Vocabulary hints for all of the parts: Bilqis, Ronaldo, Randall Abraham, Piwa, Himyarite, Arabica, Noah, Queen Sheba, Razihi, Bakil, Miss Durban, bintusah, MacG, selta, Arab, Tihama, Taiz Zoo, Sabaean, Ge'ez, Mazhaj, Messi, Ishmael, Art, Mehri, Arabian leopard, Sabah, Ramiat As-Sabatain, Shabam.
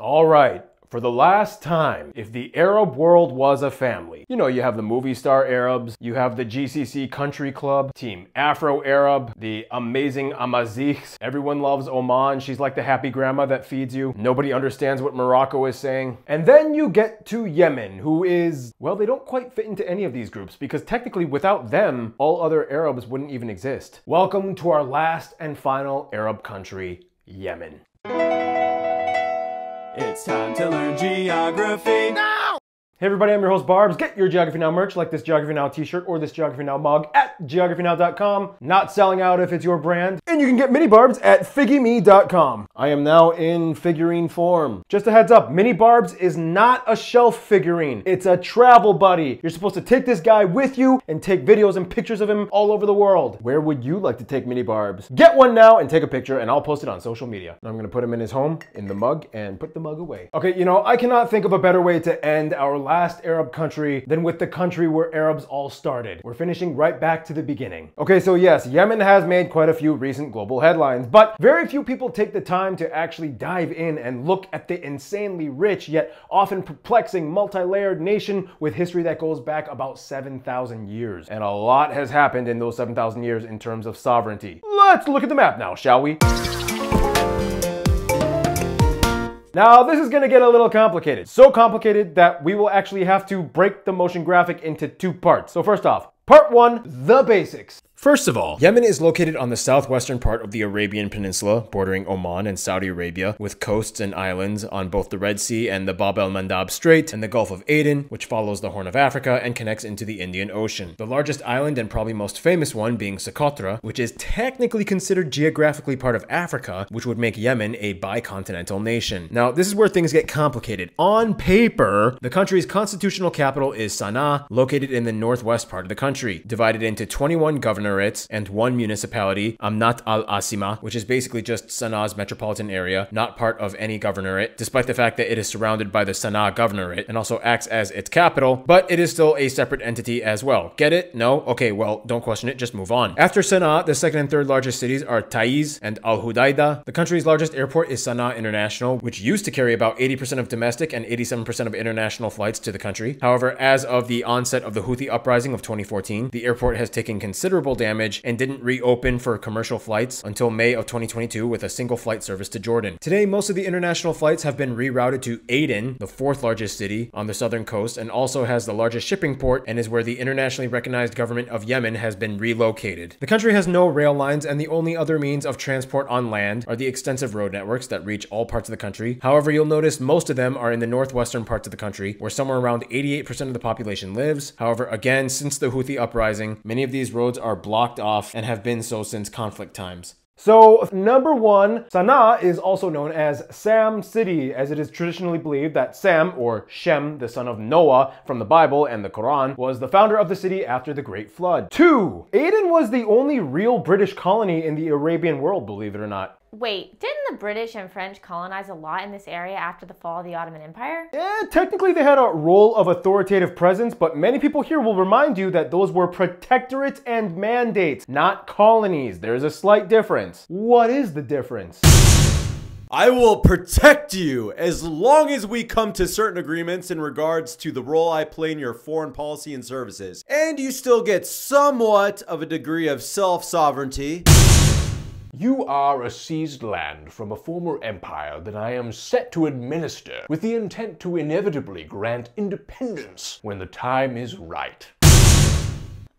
All right, for the last time, if the Arab world was a family, you know, you have the movie star Arabs, you have the GCC Country Club, Team Afro-Arab, the amazing Amazighs, everyone loves Oman, she's like the happy grandma that feeds you, nobody understands what Morocco is saying. And then you get to Yemen, who is, well, they don't quite fit into any of these groups because technically without them, all other Arabs wouldn't even exist. Welcome to our last and final Arab country, Yemen. It's time to learn geography now! Hey everybody, I'm your host Barbz. Get your Geography Now merch like this Geography Now t-shirt or this Geography Now mug at geographynow.com. Not selling out if it's your brand. And you can get mini Barbz at figgyme.com. I am now in figurine form. Just a heads up, mini Barbz is not a shelf figurine. It's a travel buddy. You're supposed to take this guy with you and take videos and pictures of him all over the world. Where would you like to take mini Barbz? Get one now and take a picture and I'll post it on social media. And I'm gonna put him in his home, in the mug, and put the mug away. Okay, you know, I cannot think of a better way to end our last Arab country than with the country where Arabs all started. We're finishing right back to the beginning. Okay, so yes, Yemen has made quite a few recent global headlines, but very few people take the time to actually dive in and look at the insanely rich yet often perplexing multi-layered nation with history that goes back about 7,000 years. And a lot has happened in those 7,000 years in terms of sovereignty. Let's look at the map now, shall we? Now, this is gonna get a little complicated. So complicated that we will actually have to break the motion graphic into two parts. So first off, part one, the basics. First of all, Yemen is located on the southwestern part of the Arabian Peninsula, bordering Oman and Saudi Arabia, with coasts and islands on both the Red Sea and the Bab el Mandab Strait, and the Gulf of Aden, which follows the Horn of Africa and connects into the Indian Ocean. The largest island and probably most famous one being Socotra, which is technically considered geographically part of Africa, which would make Yemen a bicontinental nation. Now, this is where things get complicated. On paper, the country's constitutional capital is Sana'a, located in the northwest part of the country, divided into 21 governors and one municipality, Amnat al-Asima, which is basically just Sana'a's metropolitan area, not part of any governorate, despite the fact that it is surrounded by the Sana'a governorate and also acts as its capital, but it is still a separate entity as well. Get it? No? Okay, well, don't question it, just move on. After Sana'a, the second and third largest cities are Taiz and Al-Hudaydah. The country's largest airport is Sana'a International, which used to carry about 80% of domestic and 87% of international flights to the country. However, as of the onset of the Houthi uprising of 2014, the airport has taken considerable damage and didn't reopen for commercial flights until May of 2022 with a single flight service to Jordan. Today, most of the international flights have been rerouted to Aden, the fourth largest city on the southern coast, and also has the largest shipping port and is where the internationally recognized government of Yemen has been relocated. The country has no rail lines, and the only other means of transport on land are the extensive road networks that reach all parts of the country. However, you'll notice most of them are in the northwestern parts of the country, where somewhere around 88% of the population lives. However, again, since the Houthi uprising, many of these roads are blocked off and have been so since conflict times. So, number one, Sana'a is also known as Sam City, as it is traditionally believed that Sam, or Shem, the son of Noah from the Bible and the Quran, was the founder of the city after the Great Flood. Two, Aden was the only real British colony in the Arabian world, believe it or not. Wait, didn't the British and French colonize a lot in this area after the fall of the Ottoman Empire? Yeah, technically they had a role of authoritative presence, but many people here will remind you that those were protectorates and mandates, not colonies. There's a slight difference. What is the difference? I will protect you as long as we come to certain agreements in regards to the role I play in your foreign policy and services. And you still get somewhat of a degree of self-sovereignty. You are a seized land from a former empire that I am set to administer with the intent to inevitably grant independence when the time is right.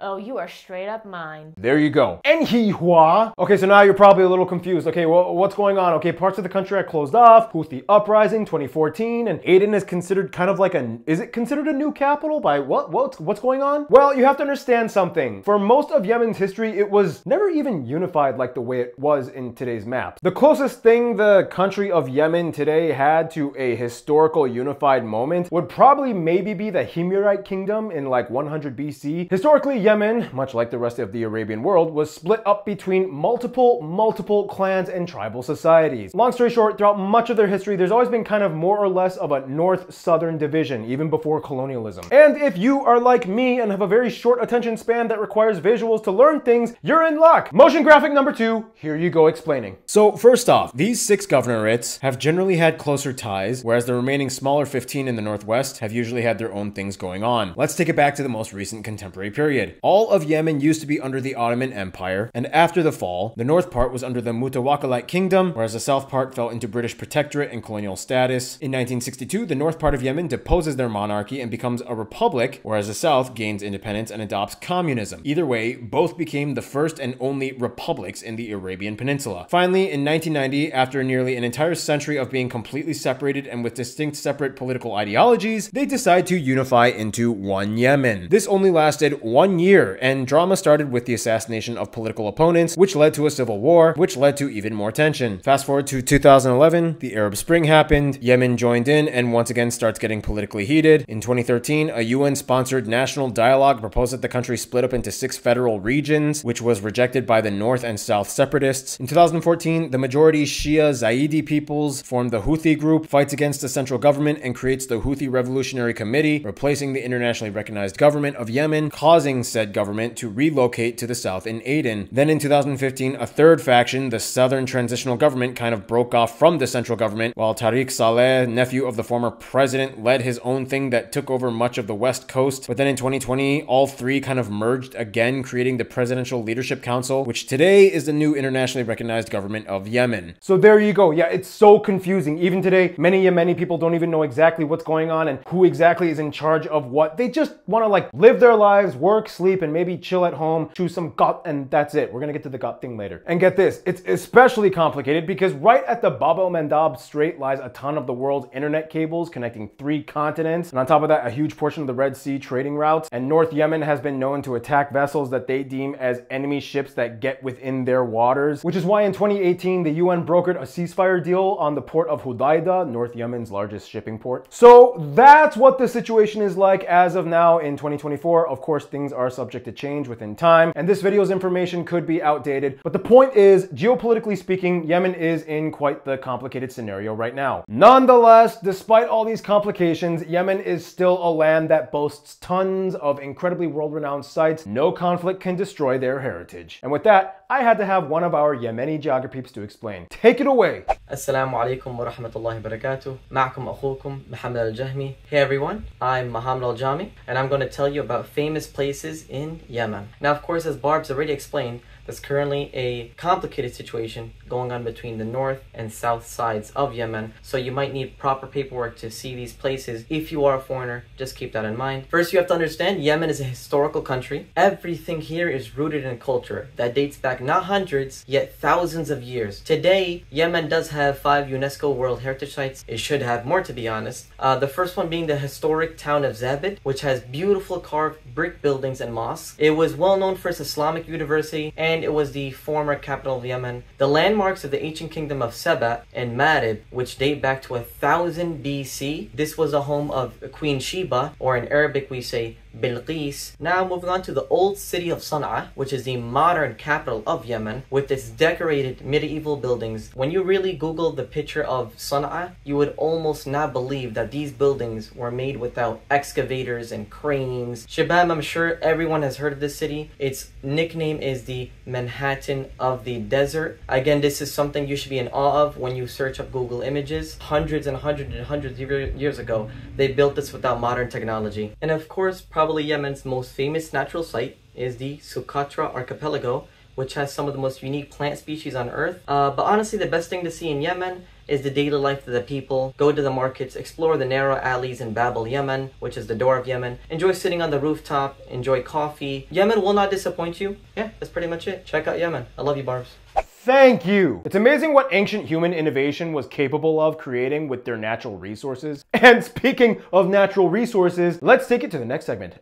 Oh, you are straight up mine. There you go. Enhihua. Okay, so now you're probably a little confused. Okay, well, what's going on? Okay, parts of the country are closed off. Houthi uprising, 2014, and Aden is considered kind of like is it considered a new capital by what? What's going on? Well, you have to understand something. For most of Yemen's history, it was never even unified like the way it was in today's map. The closest thing the country of Yemen today had to a historical unified moment would probably maybe be the Himyarite Kingdom in like 100 BC. Historically, Yemen Yemen, much like the rest of the Arabian world, was split up between multiple clans and tribal societies. Long story short, throughout much of their history, there's always been kind of more or less of a north-southern division, even before colonialism. And if you are like me and have a very short attention span that requires visuals to learn things, you're in luck! Motion graphic number 2, here you go explaining. So first off, these 6 governorates have generally had closer ties, whereas the remaining smaller 15 in the northwest have usually had their own things going on. Let's take it back to the most recent contemporary period. All of Yemen used to be under the Ottoman Empire, and after the fall, the north part was under the Mutawakkilite Kingdom, whereas the south part fell into British protectorate and colonial status. In 1962, the north part of Yemen deposes their monarchy and becomes a republic, whereas the south gains independence and adopts communism. Either way, both became the first and only republics in the Arabian Peninsula. Finally, in 1990, after nearly an entire century of being completely separated and with distinct separate political ideologies, they decide to unify into one Yemen. This only lasted 1 year, and drama started with the assassination of political opponents, which led to a civil war, which led to even more tension. Fast forward to 2011, the Arab Spring happened, Yemen joined in, and once again starts getting politically heated. In 2013, a UN-sponsored national dialogue proposed that the country split up into 6 federal regions, which was rejected by the North and South separatists. In 2014, the majority Shia Zaidi peoples formed the Houthi group, fights against the central government, and creates the Houthi Revolutionary Committee, replacing the internationally recognized government of Yemen, causing said government to relocate to the south in Aden. Then in 2015, a third faction, the Southern Transitional Government, kind of broke off from the central government, while Tariq Saleh, nephew of the former president, led his own thing that took over much of the west coast. But then in 2020, all three kind of merged again, creating the Presidential Leadership Council, which today is the new internationally recognized government of Yemen. So there you go. Yeah, it's so confusing. Even today, many Yemeni people don't even know exactly what's going on and who exactly is in charge of what. They just want to like live their lives, work, sleep, and maybe chill at home, choose some Qat, and that's it. We're going to get to the Qat thing later. And get this, it's especially complicated because right at the Bab el Mandab Strait lies a ton of the world's internet cables connecting 3 continents. And on top of that, a huge portion of the Red Sea trading routes. And North Yemen has been known to attack vessels that they deem as enemy ships that get within their waters, which is why in 2018, the UN brokered a ceasefire deal on the port of Hudaydah, North Yemen's largest shipping port. So that's what the situation is like as of now in 2024. Of course, things are subject to change within time, and this video's information could be outdated. But the point is, geopolitically speaking, Yemen is in quite the complicated scenario right now. Nonetheless, despite all these complications, Yemen is still a land that boasts tons of incredibly world-renowned sites. No conflict can destroy their heritage. And with that, I had to have one of our Yemeni geography peeps to explain. Take it away. Assalamu alaikum wa rahmatullahi wa barakatuh. Ma'akum akhukum Muhammad al-Jahmi. Hey everyone, I'm Muhammad al-Jahmi, and I'm going to tell you about famous places in Yemen. Now, of course, as Barb's already explained, there's currently a complicated situation going on between the north and south sides of Yemen, so you might need proper paperwork to see these places. If you are a foreigner, just keep that in mind. First, you have to understand Yemen is a historical country. Everything here is rooted in culture that dates back not hundreds, yet thousands of years. Today, Yemen does have 5 UNESCO World Heritage Sites. It should have more, to be honest. The first one being the historic town of Zabid, which has beautiful carved brick buildings and mosques. It was well known for its Islamic university, and it was the former capital of Yemen. The landmarks of the ancient kingdom of Sabah and Marib, which date back to 1000 BC. This was the home of Queen Sheba, or in Arabic we say Bilqis. Now moving on to the old city of Sana'a, which is the modern capital of Yemen, with its decorated medieval buildings. When you really Google the picture of Sana'a, you would almost not believe that these buildings were made without excavators and cranes. Shabam, I'm sure everyone has heard of this city. Its nickname is the Manhattan of the desert. Again, this is something you should be in awe of when you search up Google images. Hundreds and hundreds of years ago, they built this without modern technology. And of course, probably Yemen's most famous natural site is the Socotra Archipelago, which has some of the most unique plant species on earth. But honestly, the best thing to see in Yemen is the daily life of the people. Go to the markets, explore the narrow alleys in Bab al-Yemen, which is the door of Yemen. Enjoy sitting on the rooftop, enjoy coffee. Yemen will not disappoint you. Yeah, that's pretty much it. Check out Yemen. I love you, Barbz. Thank you! It's amazing what ancient human innovation was capable of creating with their natural resources. And speaking of natural resources, let's take it to the next segment.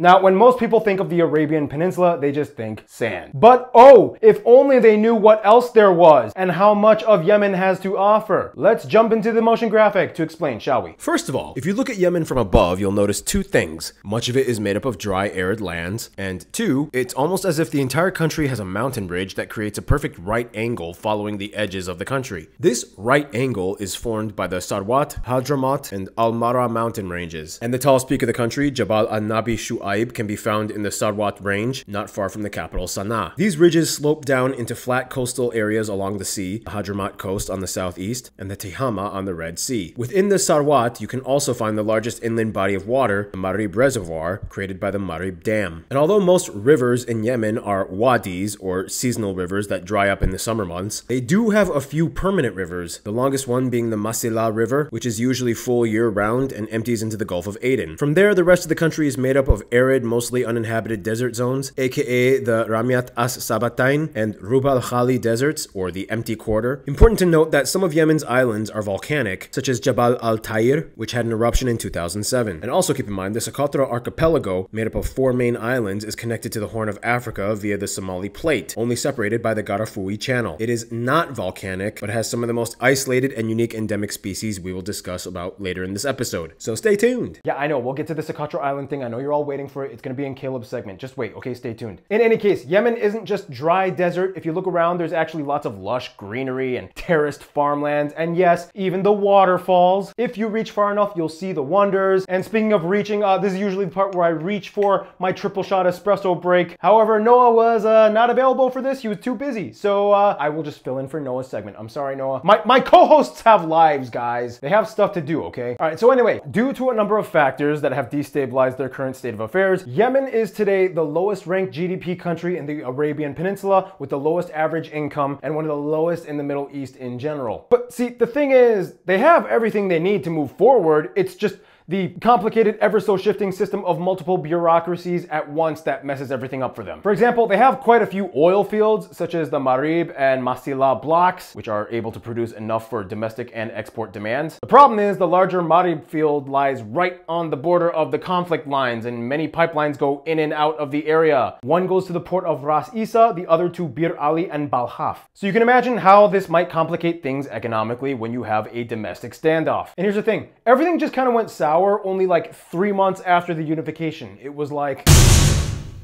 Now, when most people think of the Arabian Peninsula, they just think sand. But oh, if only they knew what else there was and how much of Yemen has to offer. Let's jump into the motion graphic to explain, shall we? First of all, if you look at Yemen from above, you'll notice two things. Much of it is made up of dry, arid lands, and two, it's almost as if the entire country has a mountain ridge that creates a perfect right angle following the edges of the country. This right angle is formed by the Sarwat, Hadhramaut, and Almara mountain ranges, and the tallest peak of the country, Jabal Al Nabi Shu'aib, can be found in the Sarwat range, not far from the capital, Sana'a. These ridges slope down into flat coastal areas along the sea, the Hadhramaut coast on the southeast, and the Tihama on the Red Sea. Within the Sarwat, you can also find the largest inland body of water, the Marib Reservoir, created by the Marib Dam. And although most rivers in Yemen are wadis, or seasonal rivers that dry up in the summer months, they do have a few permanent rivers, the longest one being the Masila River, which is usually full year-round and empties into the Gulf of Aden. From there, the rest of the country is made up of arid, mostly uninhabited desert zones, aka the Ramiat As-Sabatain and Rub al-Khali deserts, or the empty quarter. Important to note that some of Yemen's islands are volcanic, such as Jabal al-Tayr, which had an eruption in 2007. And also keep in mind, the Socotra Archipelago, made up of four main islands, is connected to the Horn of Africa via the Somali Plate, only separated by the Garafui Channel. It is not volcanic, but has some of the most isolated and unique endemic species we will discuss about later in this episode. So stay tuned. Yeah, I know, we'll get to the Socotra Island thing. I know you're all waiting for it. It's gonna be in Caleb's segment. Just wait, okay, stay tuned. In any case, Yemen isn't just dry desert. If you look around, there's actually lots of lush greenery and terraced farmlands, and yes, even the waterfalls. If you reach far enough, you'll see the wonders. And speaking of reaching, this is usually the part where I reach for my triple shot espresso break. However, Noah was not available for this. He was too busy. So I will just fill in for Noah's segment. I'm sorry, Noah. My co-hosts have lives, guys. They have stuff to do, okay? All right, so anyway, due to a number of factors that have destabilized their current state of affairs, Yemen is today the lowest ranked GDP country in the Arabian Peninsula, with the lowest average income and one of the lowest in the Middle East in general. But see, the thing is, they have everything they need to move forward. It's just the complicated, ever-so-shifting system of multiple bureaucracies at once that messes everything up for them. For example, they have quite a few oil fields, such as the Marib and Masila blocks, which are able to produce enough for domestic and export demands. The problem is the larger Marib field lies right on the border of the conflict lines, and many pipelines go in and out of the area. One goes to the port of Ras Isa, the other to Bir Ali and Balhaf. So you can imagine how this might complicate things economically when you have a domestic standoff. And here's the thing, everything just kind of went sour only like 3 months after the unification. It was like,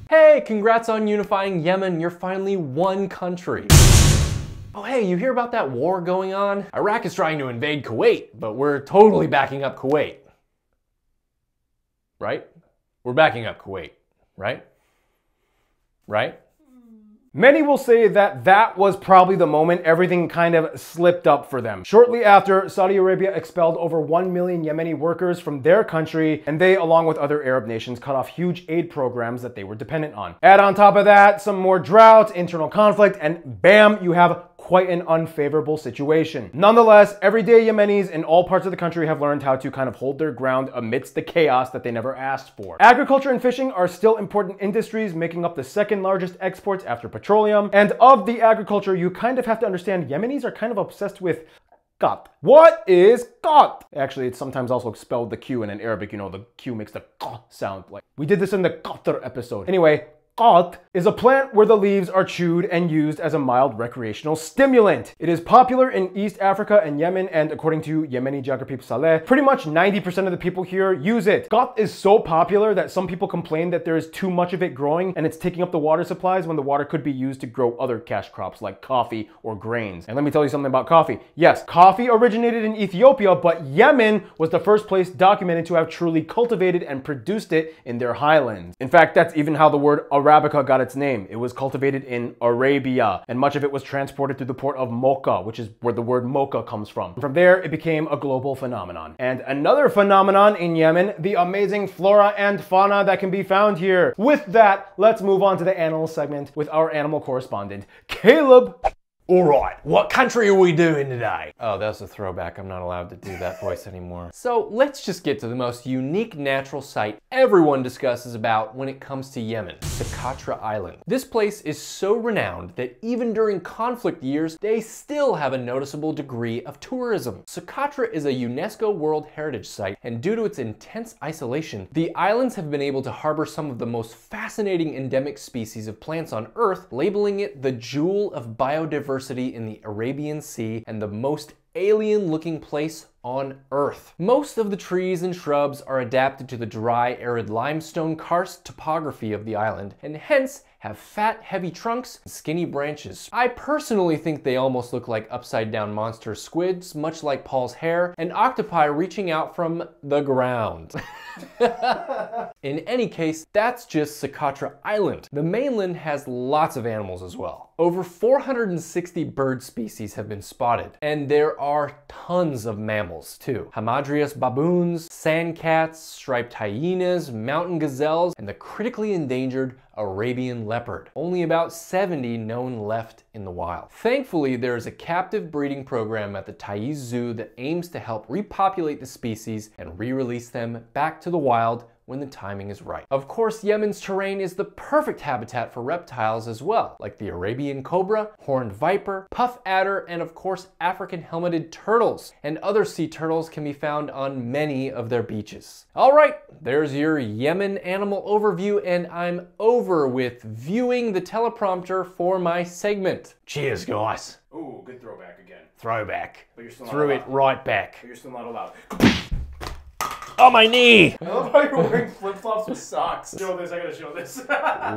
hey, congrats on unifying Yemen, you're finally one country. Oh hey, you hear about that war going on? Iraq is trying to invade Kuwait, but we're totally backing up Kuwait. Right? We're backing up Kuwait, right? Right? Many will say that that was probably the moment everything kind of slipped up for them. Shortly after, Saudi Arabia expelled over 1 million Yemeni workers from their country, and they, along with other Arab nations, cut off huge aid programs that they were dependent on. Add on top of that, some more droughts, internal conflict, and bam, you have quite an unfavorable situation. Nonetheless, everyday Yemenis in all parts of the country have learned how to kind of hold their ground amidst the chaos that they never asked for. Agriculture and fishing are still important industries, making up the second largest exports after petroleum. And of the agriculture, you kind of have to understand Yemenis are kind of obsessed with Qat. What is Qat? Actually, it's sometimes also spelled the Q, and in Arabic, you know, the Q makes the Q sound. Like we did this in the Qatar episode. Anyway, Qat is a plant where the leaves are chewed and used as a mild recreational stimulant. It is popular in East Africa and Yemen, and according to Yemeni Geography Now, pretty much 90% of the people here use it. Qat is so popular that some people complain that there is too much of it growing and it's taking up the water supplies when the water could be used to grow other cash crops like coffee or grains. And let me tell you something about coffee. Yes, coffee originated in Ethiopia, but Yemen was the first place documented to have truly cultivated and produced it in their highlands. In fact, that's even how the word Arabica got its name. It was cultivated in Arabia, and much of it was transported through the port of Mocha, which is where the word Mocha comes from. From there, it became a global phenomenon. And another phenomenon in Yemen, the amazing flora and fauna that can be found here. With that, let's move on to the animal segment with our animal correspondent, Caleb. All right, what country are we doing today? Oh, that's a throwback. I'm not allowed to do that voice anymore. So let's just get to the most unique natural site everyone discusses about when it comes to Yemen, Socotra Island. This place is so renowned that even during conflict years, they still have a noticeable degree of tourism. Socotra is a UNESCO World Heritage Site, and due to its intense isolation, the islands have been able to harbor some of the most fascinating endemic species of plants on Earth, labeling it the jewel of biodiversity in the Arabian Sea and the most alien-looking place on Earth. Most of the trees and shrubs are adapted to the dry, arid limestone karst topography of the island, and hence have fat, heavy trunks and skinny branches. I personally think they almost look like upside-down monster squids, much like Paul's hair, and octopi reaching out from the ground. In any case, that's just Socotra Island. The mainland has lots of animals as well. Over 460 bird species have been spotted, and there are tons of mammals too. Hamadryas baboons, sand cats, striped hyenas, mountain gazelles, and the critically endangered Arabian leopard. Only about 70 known left in the wild. Thankfully, there is a captive breeding program at the Taiz Zoo that aims to help repopulate the species and re-release them back to the wild when the timing is right. Of course, Yemen's terrain is the perfect habitat for reptiles as well, like the Arabian cobra, horned viper, puff adder, and of course, African helmeted turtles. And other sea turtles can be found on many of their beaches. All right, there's your Yemen animal overview, and I'm over with viewing the teleprompter for my segment. Cheers, guys. Ooh, good throwback again. Throwback. But you're still not allowed. Threw it right back. But you're still not allowed. Oh, my knee! I love how you're wearing flip-flops with socks. Show this, I gotta show this.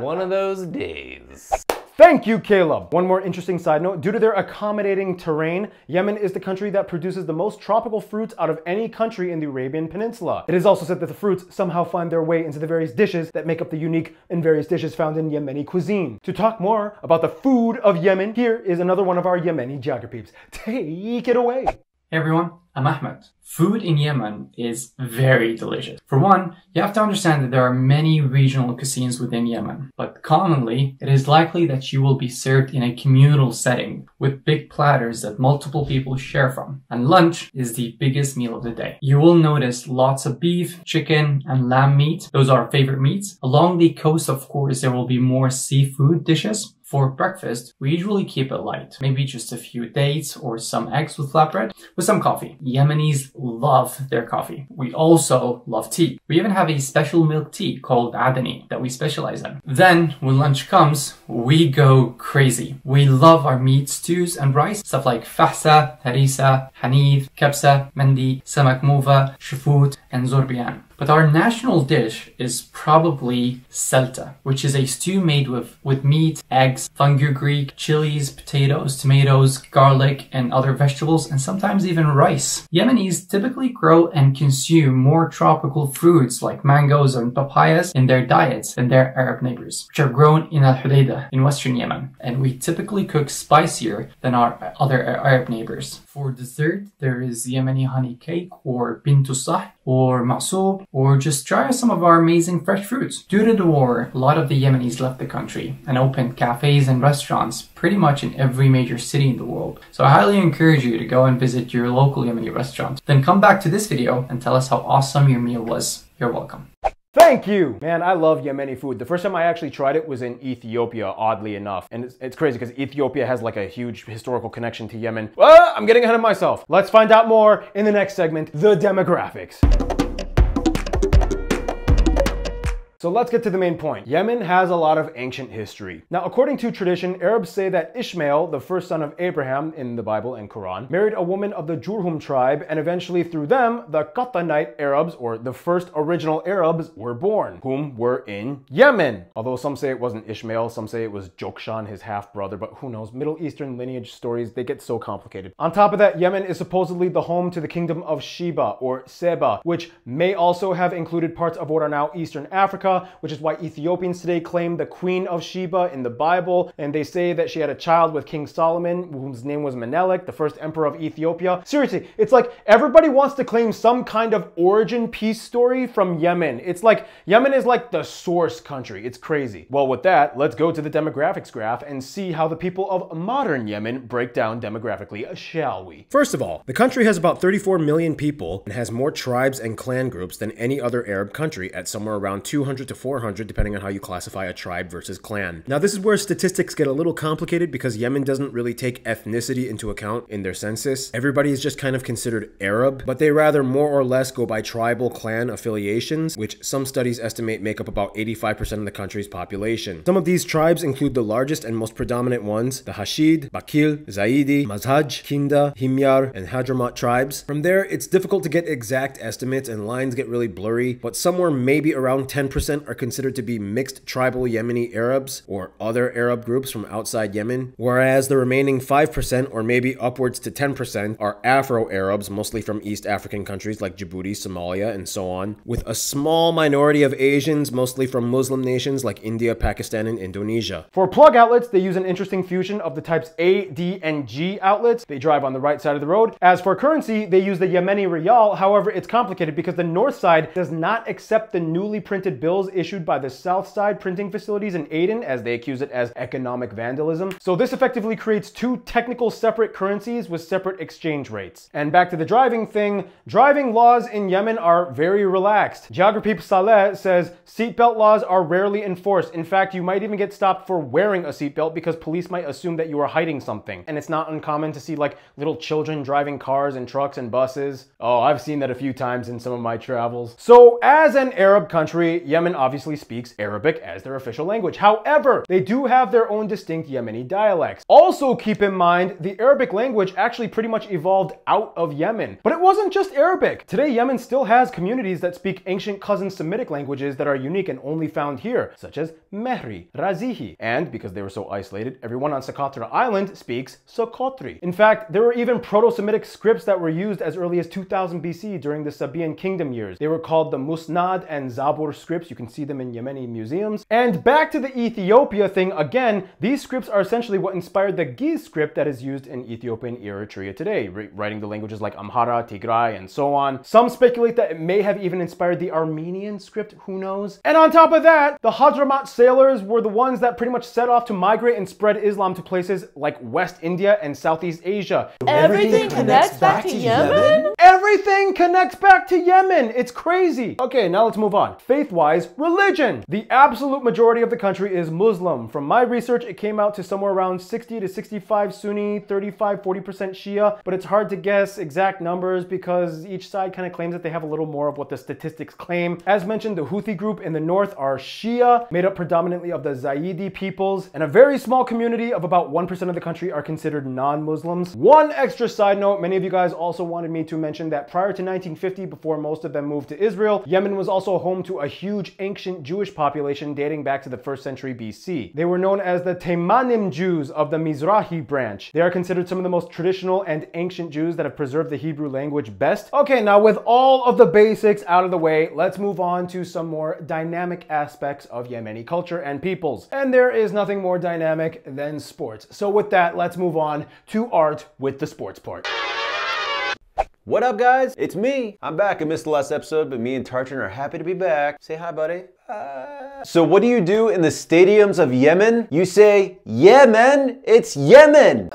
One of those days. Thank you, Caleb. One more interesting side note, due to their accommodating terrain, Yemen is the country that produces the most tropical fruits out of any country in the Arabian Peninsula. It is also said that the fruits somehow find their way into the various dishes that make up the unique and various dishes found in Yemeni cuisine. To talk more about the food of Yemen, here is another one of our Yemeni Geography peeps. Take it away. Hey everyone, I'm Ahmed. Food in Yemen is very delicious. For one, you have to understand that there are many regional cuisines within Yemen, but commonly, it is likely that you will be served in a communal setting with big platters that multiple people share from, and lunch is the biggest meal of the day. You will notice lots of beef, chicken, and lamb meat. Those are our favorite meats. Along the coast, of course, there will be more seafood dishes. For breakfast, we usually keep it light, maybe just a few dates or some eggs with flatbread with some coffee. Yemenis love their coffee. We also love tea. We even have a special milk tea called Adeni that we specialize in. Then, when lunch comes, we go crazy. We love our meat stews and rice, stuff like fahsa, harissa, hanif, kebsa, mendi, samak moufa, shafut, and zorbian. But our national dish is probably selta, which is a stew made with meat, eggs, fungigreek, chilies, potatoes, tomatoes, garlic, and other vegetables, and sometimes even rice. Yemenis typically grow and consume more tropical fruits like mangoes and papayas in their diets than their Arab neighbors, which are grown in Al-Hudaydah in western Yemen. And we typically cook spicier than our other Arab neighbors. For dessert, there is Yemeni honey cake or bintusah or ma'soub, or just try some of our amazing fresh fruits. Due to the war, a lot of the Yemenis left the country and opened cafes and restaurants pretty much in every major city in the world. So I highly encourage you to go and visit your local Yemeni restaurant. Then come back to this video and tell us how awesome your meal was. You're welcome. Thank you! Man, I love Yemeni food. The first time I actually tried it was in Ethiopia, oddly enough. And it's crazy because Ethiopia has like a huge historical connection to Yemen. Well, I'm getting ahead of myself. Let's find out more in the next segment, the demographics. So let's get to the main point. Yemen has a lot of ancient history. Now, according to tradition, Arabs say that Ishmael, the first son of Abraham in the Bible and Quran, married a woman of the Jurhum tribe, and eventually through them, the Qatanite Arabs, or the first original Arabs, were born, whom were in Yemen. Although some say it wasn't Ishmael, some say it was Jokshan, his half-brother, but who knows? Middle Eastern lineage stories, they get so complicated. On top of that, Yemen is supposedly the home to the kingdom of Sheba, or Seba, which may also have included parts of what are now Eastern Africa, Mocha, which is why Ethiopians today claim the Queen of Sheba in the Bible, and they say that she had a child with King Solomon, whose name was Menelik, the first emperor of Ethiopia. Seriously, it's like everybody wants to claim some kind of origin peace story from Yemen. It's like Yemen is like the source country. It's crazy. Well, with that, let's go to the demographics graph and see how the people of modern Yemen break down demographically, shall we? First of all, the country has about 34 million people and has more tribes and clan groups than any other Arab country, at somewhere around 200 to 400 depending on how you classify a tribe versus clan. Now this is where statistics get a little complicated because Yemen doesn't really take ethnicity into account in their census. Everybody is just kind of considered Arab, but they rather more or less go by tribal clan affiliations, which some studies estimate make up about 85% of the country's population. Some of these tribes include the largest and most predominant ones, the Hashid, Bakil, Zaidi, Mazhaj, Kinda, Himyar, and Hadhramaut tribes. From there, it's difficult to get exact estimates and lines get really blurry, but somewhere maybe around 10% are considered to be mixed tribal Yemeni Arabs or other Arab groups from outside Yemen, whereas the remaining 5% or maybe upwards to 10% are Afro-Arabs, mostly from East African countries like Djibouti, Somalia, and so on, with a small minority of Asians, mostly from Muslim nations like India, Pakistan, and Indonesia. For plug outlets, they use an interesting fusion of the types A, D, and G outlets. They drive on the right side of the road. As for currency, they use the Yemeni rial. However, it's complicated because the north side does not accept the newly printed bills issued by the south side printing facilities in Aden, as they accuse it as economic vandalism. So this effectively creates two technical separate currencies with separate exchange rates. And back to the driving thing, driving laws in Yemen are very relaxed. Geography Saleh says seatbelt laws are rarely enforced. In fact, you might even get stopped for wearing a seatbelt because police might assume that you are hiding something. And it's not uncommon to see like little children driving cars and trucks and buses. Oh, I've seen that a few times in some of my travels. So as an Arab country, Yemen obviously speaks Arabic as their official language. However, they do have their own distinct Yemeni dialects. Also keep in mind, the Arabic language actually pretty much evolved out of Yemen. But it wasn't just Arabic. Today, Yemen still has communities that speak ancient cousin Semitic languages that are unique and only found here, such as Mehri, Razihi. And because they were so isolated, everyone on Socotra Island speaks Socotri. In fact, there were even Proto-Semitic scripts that were used as early as 2000 BC during the Sabaean Kingdom years. They were called the Musnad and Zabur scripts. You can see them in Yemeni museums. And back to the Ethiopia thing again, these scripts are essentially what inspired the Ge'ez script that is used in Ethiopian Eritrea today, writing the languages like Amhara, Tigray, and so on. Some speculate that it may have even inspired the Armenian script, who knows? And on top of that, the Hadhramaut sailors were the ones that pretty much set off to migrate and spread Islam to places like West India and Southeast Asia. Everything connects back to Yemen? Everything connects back to Yemen! It's crazy! Okay, now let's move on. Faith-wise, religion! The absolute majority of the country is Muslim. From my research, it came out to somewhere around 60 to 65 Sunni, 35, 40% Shia, but it's hard to guess exact numbers because each side kind of claims that they have a little more of what the statistics claim. As mentioned, the Houthi group in the north are Shia, made up predominantly of the Zaidi peoples, and a very small community of about 1% of the country are considered non-Muslims. One extra side note, many of you guys also wanted me to mention that prior to 1950, before most of them moved to Israel, Yemen was also home to a huge ancient Jewish population dating back to the 1st century BC. They were known as the Teimanim Jews of the Mizrahi branch. They are considered some of the most traditional and ancient Jews that have preserved the Hebrew language best. Okay, now with all of the basics out of the way, let's move on to some more dynamic aspects of Yemeni culture and peoples. And there is nothing more dynamic than sports. So with that, let's move on to art with the sports part. What up, guys? It's me. I'm back. I missed the last episode, but me and Tartan are happy to be back. Say hi, buddy. So what do you do in the stadiums of Yemen? You say, yeah, man, it's Yemen.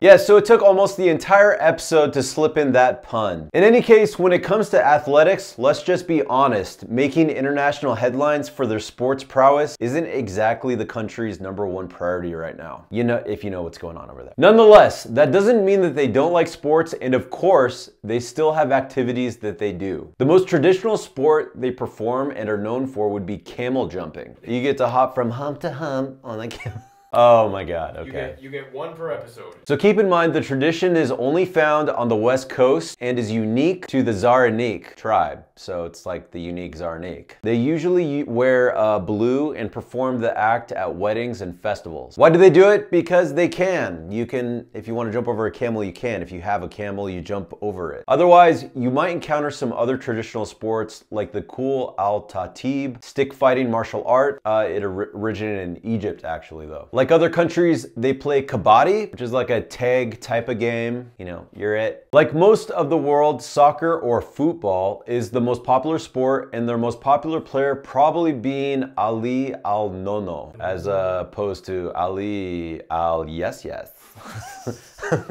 Yeah, so it took almost the entire episode to slip in that pun. In any case, when it comes to athletics, let's just be honest. Making international headlines for their sports prowess isn't exactly the country's #1 priority right now. You know, if you know what's going on over there. Nonetheless, that doesn't mean that they don't like sports, and of course, they still have activities that they do. The most traditional sport they perform and are known for would be camel jumping. You get to hop from hump to hump on the camel. Oh my god, okay. You get one per episode. So keep in mind the tradition is only found on the west coast and is unique to the Zaranique tribe. So it's like the unique Zaranique. They usually wear blue and perform the act at weddings and festivals. Why do they do it? Because they can. You can, if you want to jump over a camel, you can. If you have a camel, you jump over it. Otherwise, you might encounter some other traditional sports like the Kul al-Tatib, stick fighting martial art. It originated in Egypt actually though. Like other countries, they play kabaddi, which is like a tag type of game. You know, you're it. Like most of the world, soccer or football is the most popular sport, and their most popular player probably being Ali Al Nono, as opposed to Ali Al Yes Yes.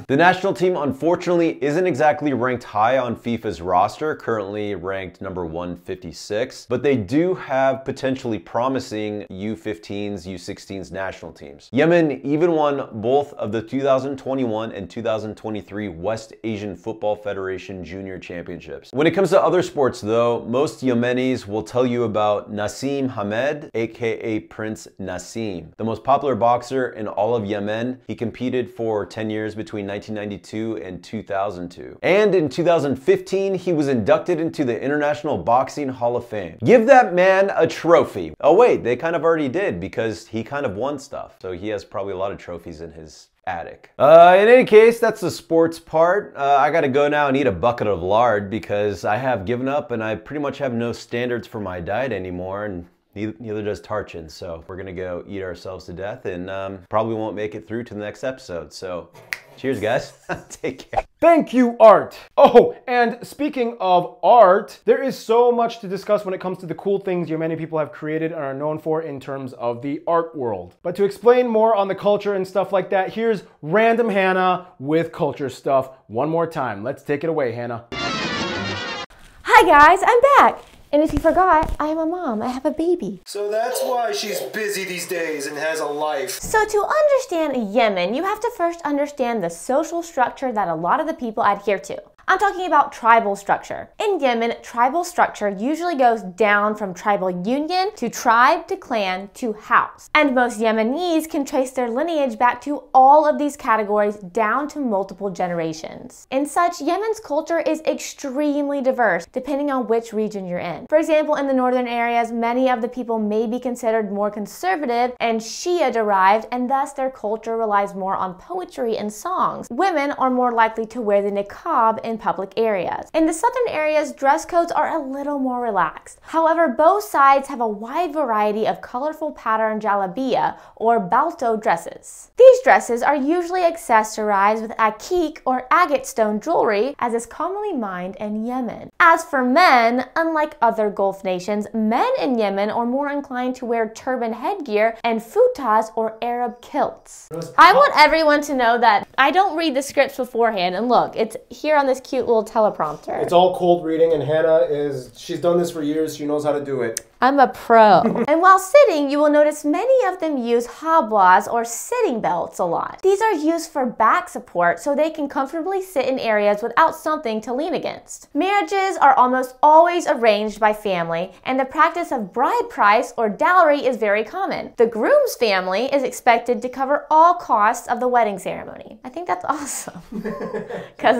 The national team, unfortunately, isn't exactly ranked high on FIFA's roster, currently ranked number 156, but they do have potentially promising U15s, U16s national teams. Yemen even won both of the 2021 and 2023 West Asian Football Federation Junior Championships. When it comes to other sports, though, most Yemenis will tell you about Nassim Hamed, aka Prince Nassim, the most popular boxer in all of Yemen. He competed for 10 years between 1992 and 2002. And in 2015, he was inducted into the International Boxing Hall of Fame. Give that man a trophy. Oh wait, they kind of already did because he kind of won stuff. So he has probably a lot of trophies in his attic. In any case, that's the sports part. I gotta go now and eat a bucket of lard because I have given up and I pretty much have no standards for my diet anymore. And neither does Tarchin, so we're gonna go eat ourselves to death and probably won't make it through to the next episode, so cheers guys. Take care. Thank you, Art. Oh, and speaking of art, there is so much to discuss when it comes to the cool things Yemeni people have created and are known for in terms of the art world. But to explain more on the culture and stuff like that, here's Random Hannah with culture stuff one more time. Let's take it away, Hannah. Hi guys, I'm back. And if you forgot, I am a mom. I have a baby. So that's why she's busy these days and has a life. So to understand Yemen, you have to first understand the social structure that a lot of the people adhere to. I'm talking about tribal structure. In Yemen, tribal structure usually goes down from tribal union to tribe to clan to house. And most Yemenis can trace their lineage back to all of these categories down to multiple generations. And such, Yemen's culture is extremely diverse depending on which region you're in. For example, in the northern areas, many of the people may be considered more conservative and Shia derived, and thus their culture relies more on poetry and songs. Women are more likely to wear the niqab in public areas. In the southern areas, dress codes are a little more relaxed. However, both sides have a wide variety of colorful pattern jalabia or balto dresses. These dresses are usually accessorized with akik or agate stone jewelry, as is commonly mined in Yemen. As for men, unlike other Gulf nations, men in Yemen are more inclined to wear turban headgear and futahs or Arab kilts. I want everyone to know that I don't read the scripts beforehand, and look, it's here on this cute little teleprompter. It's all cold reading, and Hannah is, she's done this for years, she knows how to do it. I'm a pro. And while sitting, you will notice many of them use habwas or sitting belts a lot. These are used for back support so they can comfortably sit in areas without something to lean against. Marriages are almost always arranged by family, and the practice of bride price or dowry is very common. The groom's family is expected to cover all costs of the wedding ceremony. I think that's awesome. Because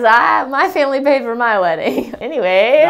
my family paid for my wedding. Anyway,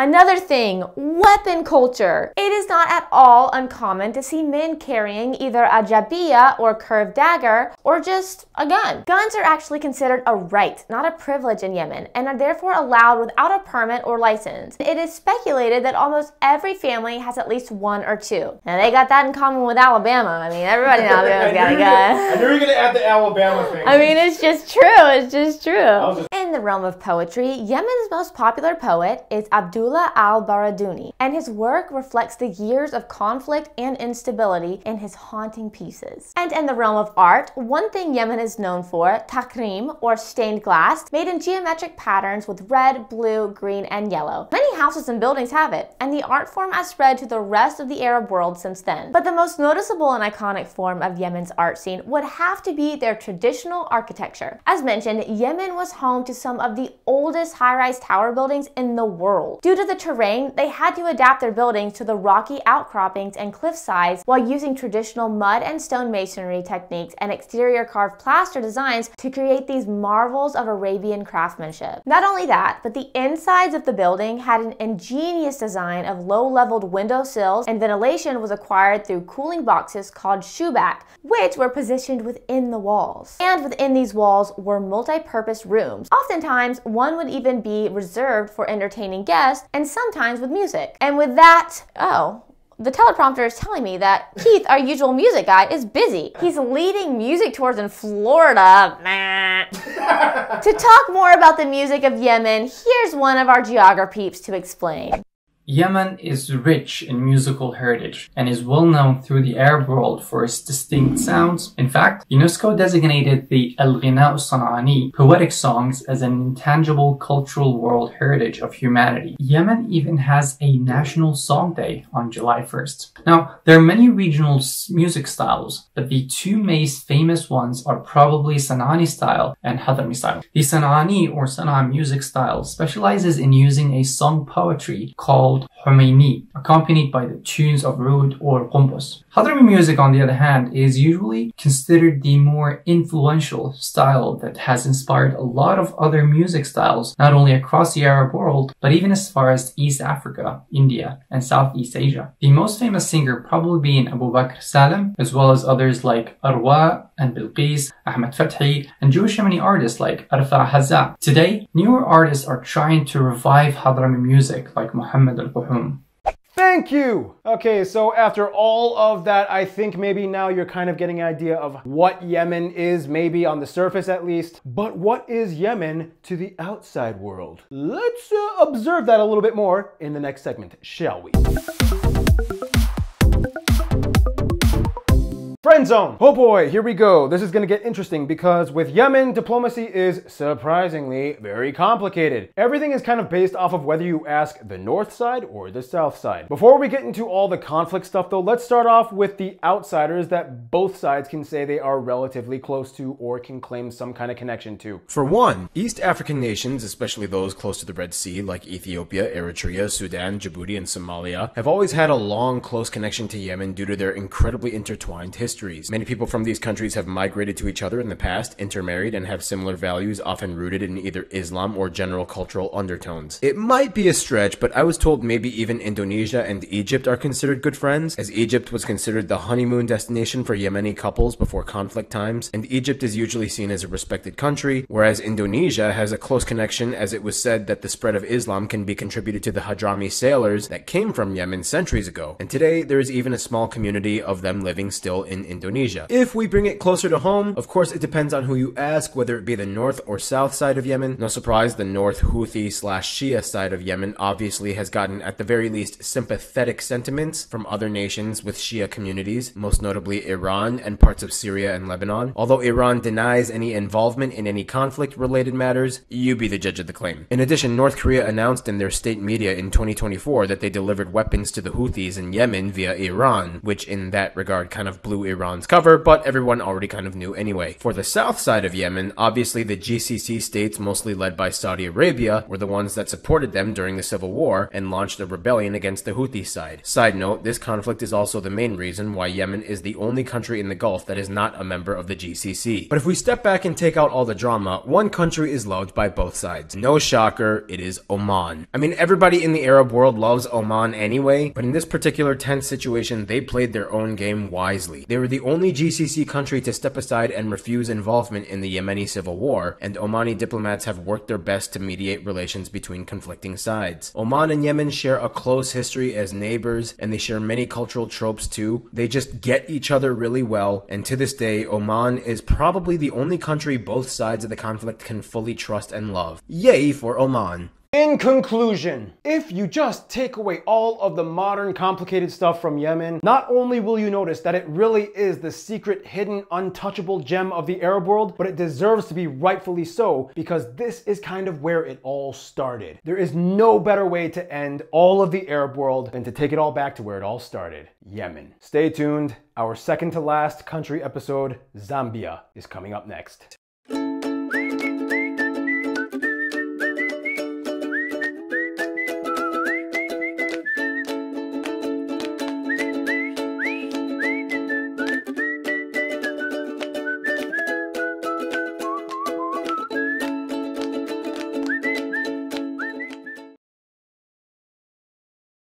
another thing, weapon culture. It is not at all uncommon to see men carrying either a jabia or curved dagger or just a gun. Guns are actually considered a right, not a privilege in Yemen, and are therefore allowed without a permit or license. It is speculated that almost every family has at least one or two. Now they got that in common with Alabama. I mean, everybody in Alabama's got a gun. I knew you were going to add the Alabama thing. I mean, it's just true. It's just true. In the realm of poetry, Yemen's most popular poet is Abdullah al-Baraduni, and his work reflects the years of conflict and instability in his haunting pieces. And in the realm of art, one thing Yemen is known for, takrim, or stained glass, made in geometric patterns with red, blue, green, and yellow. Many houses and buildings have it, and the art form has spread to the rest of the Arab world since then. But the most noticeable and iconic form of Yemen's art scene would have to be their traditional architecture. As mentioned, Yemen was home to some of the oldest high-rise tower buildings in the world. Due to the terrain, they had to adapt their buildings to the rock rocky outcroppings and cliff sides while using traditional mud and stone masonry techniques and exterior carved plaster designs to create these marvels of Arabian craftsmanship. Not only that, but the insides of the building had an ingenious design of low-leveled window sills, and ventilation was acquired through cooling boxes called shubak, which were positioned within the walls. And within these walls were multi-purpose rooms. Oftentimes, one would even be reserved for entertaining guests, and sometimes with music. And with that, oh, the teleprompter is telling me that Keith, our usual music guy, is busy. He's leading music tours in Florida. To talk more about the music of Yemen, here's one of our geography peeps to explain. Yemen is rich in musical heritage and is well known through the Arab world for its distinct sounds. In fact, UNESCO designated the Al-Ghina al-Sana'ani, poetic songs, as an intangible cultural world heritage of humanity. Yemen even has a national song day on July 1st. Now, there are many regional music styles, but the two most famous ones are probably Sana'ani style and Hadhrami style. The Sana'ani or Sana'a music style specializes in using a song poetry called Humayni, accompanied by the tunes of oud or qumbos. Hadhrami music, on the other hand, is usually considered the more influential style that has inspired a lot of other music styles, not only across the Arab world, but even as far as East Africa, India, and Southeast Asia. The most famous singer probably being Abu Bakr Salim, as well as others like Arwa and Bilqis, Ahmed Fathi, and Jewish Yemeni artists like Arfa Hazza. Today, newer artists are trying to revive Hadhrami music like Muhammad al-Jahmi. Thank you! Okay, so after all of that, I think maybe now you're kind of getting an idea of what Yemen is, maybe on the surface at least. But what is Yemen to the outside world? Let's observe that a little bit more in the next segment, shall we? Friend zone. Oh boy, here we go. This is gonna get interesting because with Yemen, diplomacy is surprisingly very complicated. Everything is kind of based off of whether you ask the north side or the south side. Before we get into all the conflict stuff though, let's start off with the outsiders that both sides can say they are relatively close to or can claim some kind of connection to. For one, East African nations, especially those close to the Red Sea like Ethiopia, Eritrea, Sudan, Djibouti, and Somalia, have always had a long, close connection to Yemen due to their incredibly intertwined history. Many people from these countries have migrated to each other in the past, intermarried, and have similar values, often rooted in either Islam or general cultural undertones. It might be a stretch, but I was told maybe even Indonesia and Egypt are considered good friends, as Egypt was considered the honeymoon destination for Yemeni couples before conflict times, and Egypt is usually seen as a respected country, whereas Indonesia has a close connection, as it was said that the spread of Islam can be contributed to the Hadhrami sailors that came from Yemen centuries ago, and today there is even a small community of them living still in Indonesia. If we bring it closer to home, of course it depends on who you ask, whether it be the north or south side of Yemen. No surprise, the north Houthi/Shia side of Yemen obviously has gotten at the very least sympathetic sentiments from other nations with Shia communities, most notably Iran and parts of Syria and Lebanon. Although Iran denies any involvement in any conflict-related matters, you be the judge of the claim. In addition, North Korea announced in their state media in 2024 that they delivered weapons to the Houthis in Yemen via Iran, which in that regard kind of blew Iran's cover, but everyone already kind of knew anyway. For the south side of Yemen, obviously the GCC states, mostly led by Saudi Arabia, were the ones that supported them during the Civil War and launched a rebellion against the Houthi side. Side note, this conflict is also the main reason why Yemen is the only country in the Gulf that is not a member of the GCC. But if we step back and take out all the drama, one country is loved by both sides. No shocker, it is Oman. I mean, everybody in the Arab world loves Oman anyway, but in this particular tense situation, they played their own game wisely. They were the only GCC country to step aside and refuse involvement in the Yemeni civil war, and Omani diplomats have worked their best to mediate relations between conflicting sides. Oman and Yemen share a close history as neighbors, and they share many cultural tropes too. They just get each other really well, and to this day, Oman is probably the only country both sides of the conflict can fully trust and love. Yay for Oman! In conclusion, if you just take away all of the modern complicated stuff from Yemen, not only will you notice that it really is the secret, hidden, untouchable gem of the Arab world, but it deserves to be rightfully so, because this is kind of where it all started. There is no better way to end all of the Arab world than to take it all back to where it all started, Yemen. Stay tuned. Our second to last country episode, Zambia, is coming up next.